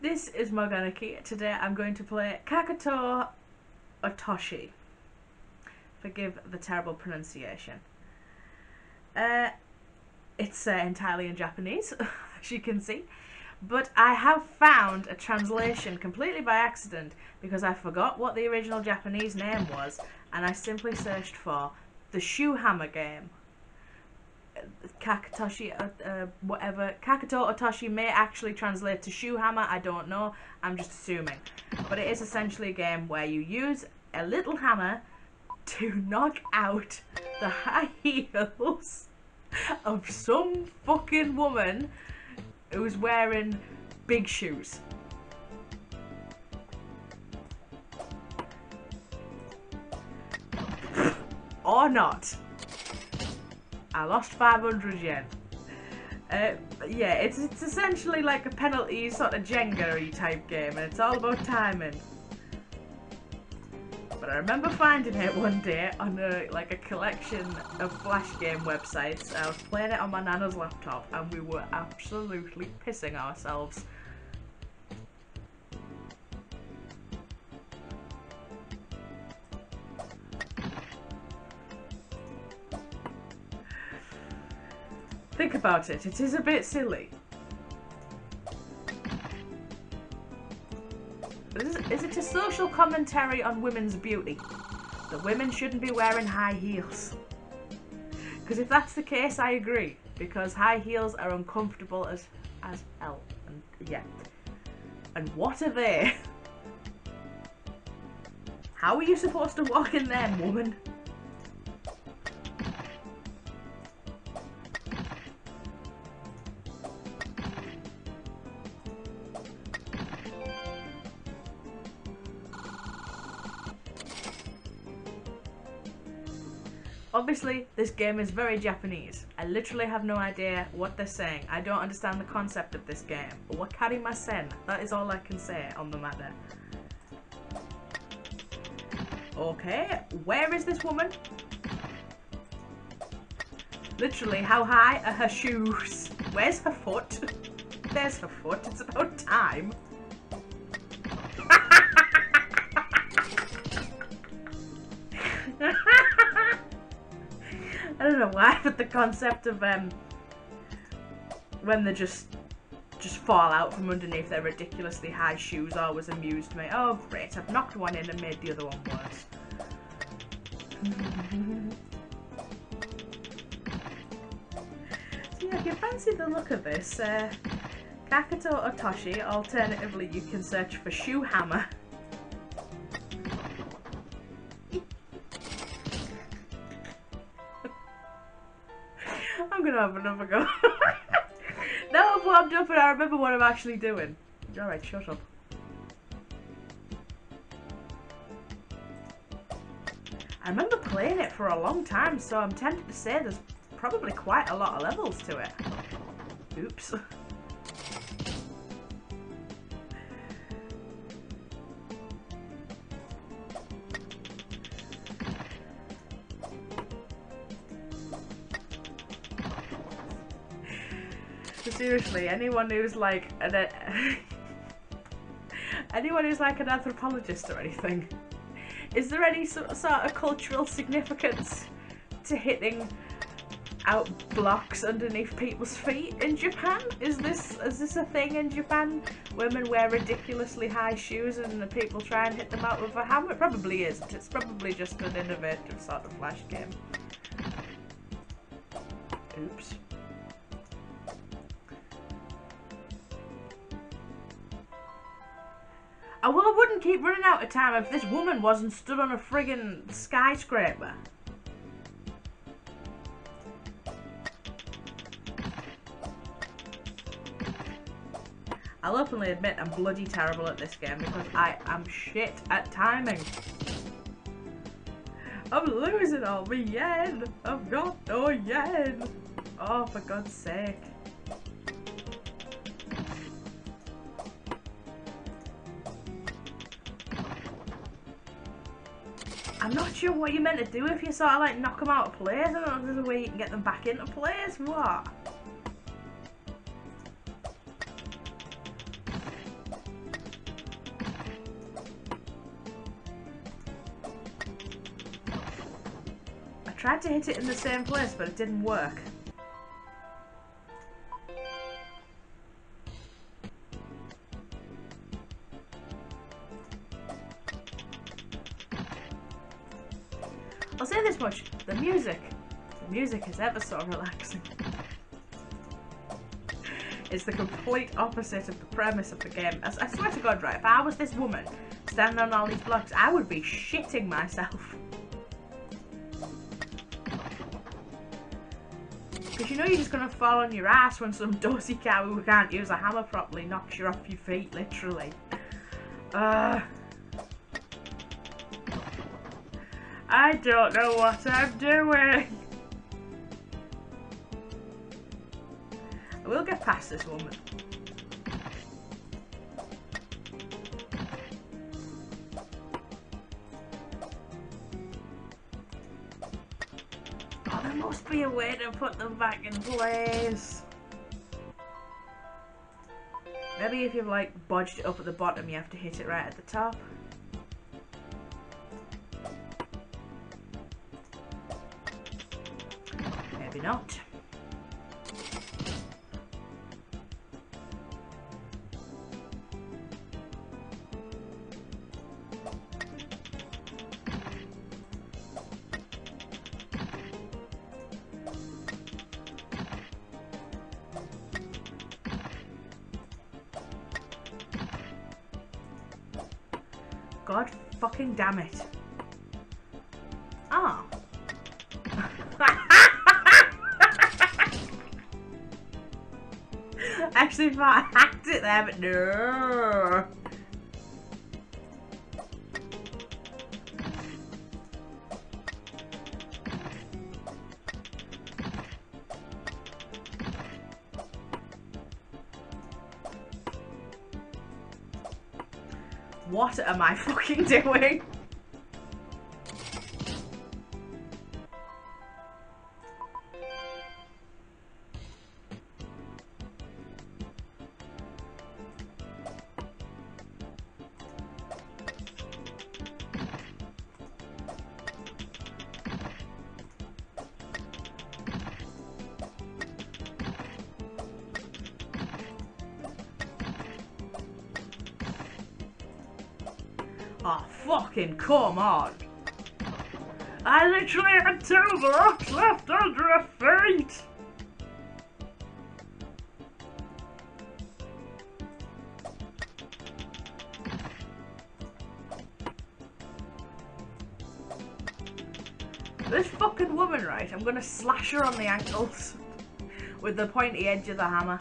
This is MogAnarchy. Today I'm going to play Kakato Otoshi. Forgive the terrible pronunciation. It's entirely in Japanese, as you can see. But I have found a translation completely by accident because I forgot what the original Japanese name was and I simply searched for the Shoe Hammer Game. Kakato Otoshi may actually translate to shoe hammer, I don't know, I'm just assuming. But it is essentially a game where you use a little hammer to knock out the high heels of some fucking woman who's wearing big shoes. Or not. I lost 500 yen. Yeah, it's essentially like a penalty sort of Jenga-y type game, and it's all about timing. But I remember finding it one day on a collection of flash game websites. I was playing it on my nana's laptop, and we were absolutely pissing ourselves. Think about it, it is a bit silly. Is it a social commentary on women's beauty? That women shouldn't be wearing high heels. Because if that's the case, I agree. Because high heels are uncomfortable as hell. And, yeah. And what are they? How are you supposed to walk in them, woman? Obviously, this game is very Japanese. I literally have no idea what they're saying. I don't understand the concept of this game. Wakarimasen. That is all I can say on the matter. Okay, where is this woman? Literally, how high are her shoes? Where's her foot? There's her foot. It's about time. I don't know why, but the concept of when they just fall out from underneath their ridiculously high shoes always amused me. Oh great, I've knocked one in and made the other one worse. So yeah, if you fancy the look of this, Kakato Otoshi, alternatively you can search for Shoe Hammer. I'm gonna have another go. Now I've warmed up and I remember what I'm actually doing. Alright, shut up. I remember playing it for a long time, so I'm tempted to say there's probably quite a lot of levels to it. Oops. Seriously, anyone who's like an anthropologist or anything, is there any sort of cultural significance to hitting out blocks underneath people's feet in Japan? Is this a thing in Japan? Women wear ridiculously high shoes and the people try and hit them out with a hammer? It probably isn't. It's probably just an innovative sort of flash game. Oops. Well, I wouldn't keep running out of time if this woman wasn't stood on a friggin' skyscraper. I'll openly admit I'm bloody terrible at this game because I am shit at timing. I'm losing all my yen. I've got no yen. Oh, for God's sake. I'm not sure what you're meant to do if you sort of like knock them out of place. I don't know if there's a way you can get them back into place. What? tried to hit it in the same place, but it didn't work. I'll say this much, the music is ever so relaxing. It's the complete opposite of the premise of the game. I swear to God, right, if I was this woman standing on all these blocks, I would be shitting myself. Because you know you're just going to fall on your ass when some dozy cow who can't use a hammer properly knocks you off your feet, literally. I don't know what I'm doing. We'll get past this woman. Oh, there must be a way to put them back in place. Maybe if you've like bodged it up at the bottom, you have to hit it right at the top. Maybe not. God fucking damn it. Ah. Actually thought I hacked it there, but no. What am I fucking doing? Oh, fucking come on. I literally had 2 blocks left under her feet. This fucking woman, right, I'm gonna slash her on the ankles with the pointy edge of the hammer.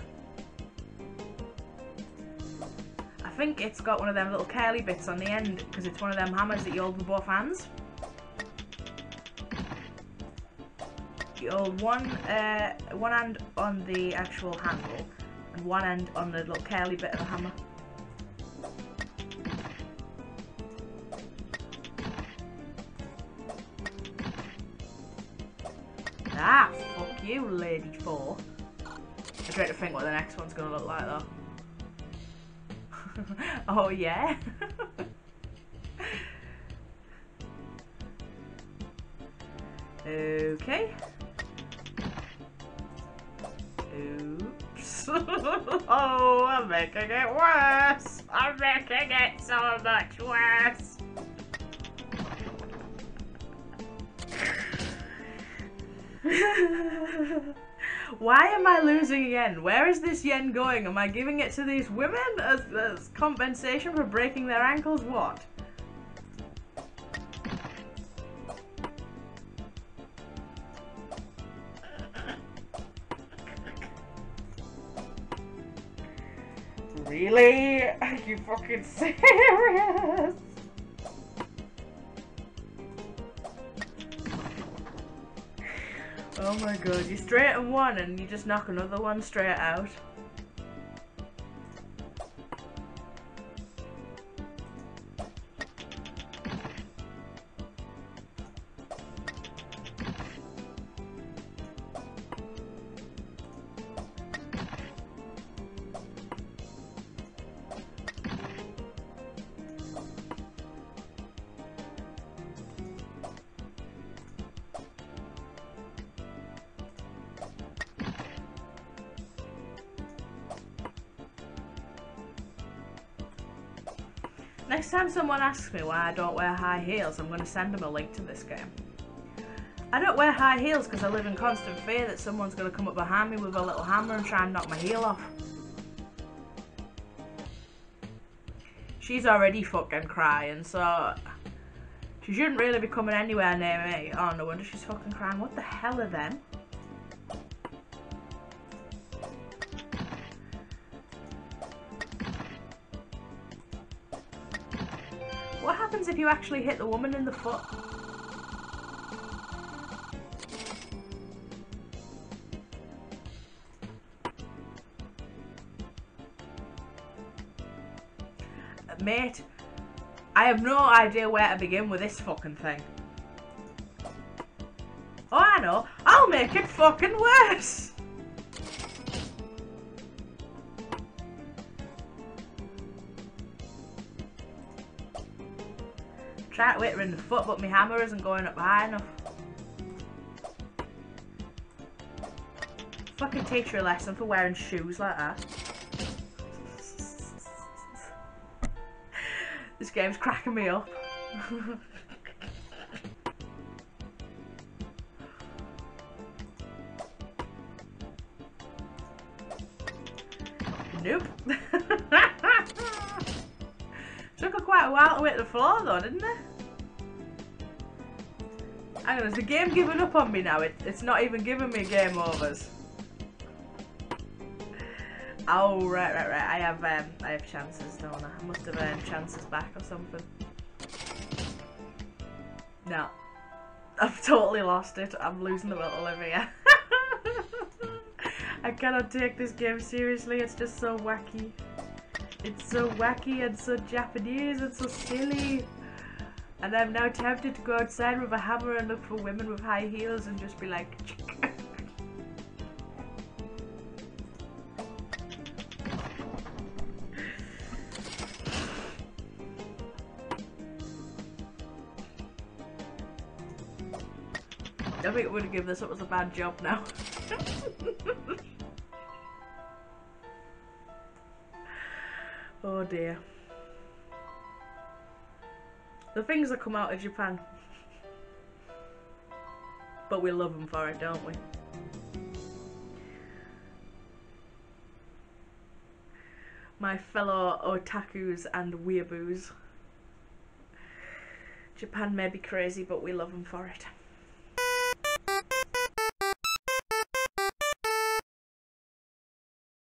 I think it's got one of them little curly bits on the end because it's one of them hammers that you hold with both hands. You hold one hand on the actual handle and one hand on the little curly bit of the hammer. Ah, fuck you, Lady 4. I dread to think what the next one's gonna look like though. Oh yeah. Okay. Oops. Oh, I'm making it worse. I'm making it so much worse. Why am I losing yen? Where is this yen going? Am I giving it to these women as compensation for breaking their ankles? What? Really? Are you fucking serious? Oh my God, you straighten one and you just knock another one straight out. Next time someone asks me why I don't wear high heels, I'm going to send them a link to this game. I don't wear high heels because I live in constant fear that someone's going to come up behind me with a little hammer and try and knock my heel off. She's already fucking crying, so she shouldn't really be coming anywhere near me. Oh, no wonder she's fucking crying. What the hell are them? What happens if you actually hit the woman in the foot? Mate, I have no idea where to begin with this fucking thing. Oh, I know. I'll make it fucking worse. Try to hit her in the foot, but my hammer isn't going up high enough. Fucking teach her a lesson for wearing shoes like that. This game's cracking me up. Nope. Took her quite a while to hit the floor though, didn't it? Hang on, is the game giving up on me now? It's not even giving me game overs. Oh, right, I have chances, don't I? I must have earned chances back or something. No. I've totally lost it. I'm losing the will to live here. I cannot take this game seriously. It's just so wacky. It's so wacky and so Japanese and so silly. And I'm now tempted to go outside with a hammer and look for women with high heels and just be like... I think we're gonna give this up as a bad job now. Oh dear. The things that come out of Japan. But we love them for it, don't we? My fellow otakus and weeaboos. Japan may be crazy, but we love them for it.